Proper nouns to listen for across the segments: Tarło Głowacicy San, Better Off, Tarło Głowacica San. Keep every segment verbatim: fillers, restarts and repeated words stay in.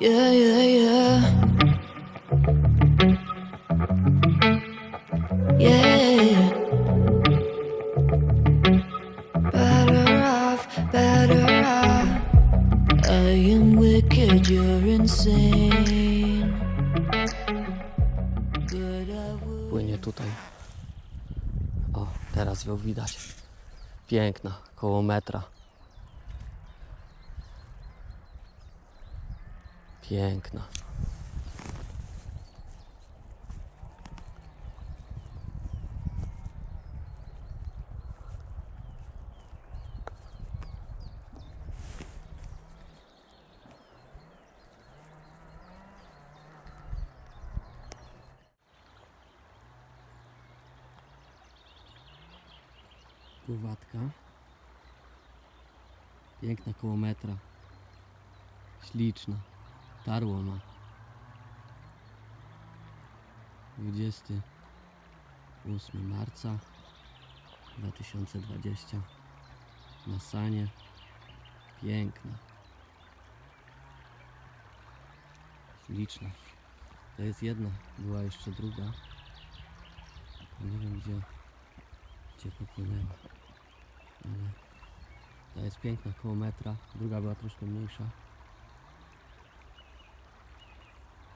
Yeah, yeah, yeah. Yeah. Better off, better off. I am wicked, you're insane. Płynie tutaj. O, teraz ją widać. Piękna, koło metra. Piękna. Pływatka. Piękna koło metra. Śliczna. Tarło ma. dwudziestego ósmego marca dwa tysiące dwudziestego na Sanie. Piękna. Śliczna. To jest jedna. Była jeszcze druga. Nie wiem gdzie, gdzie popłynęła. Ale ta jest piękna koło metra. Druga była troszkę mniejsza.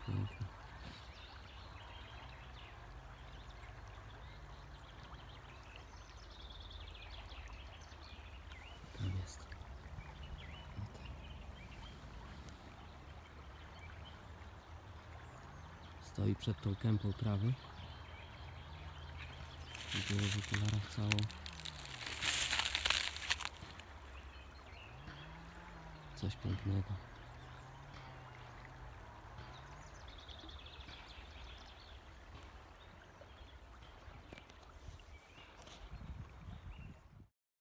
Piękna. Tam jest. Stoi przed tą kępą trawy. Widzę, że w okularach całą. Coś pięknego.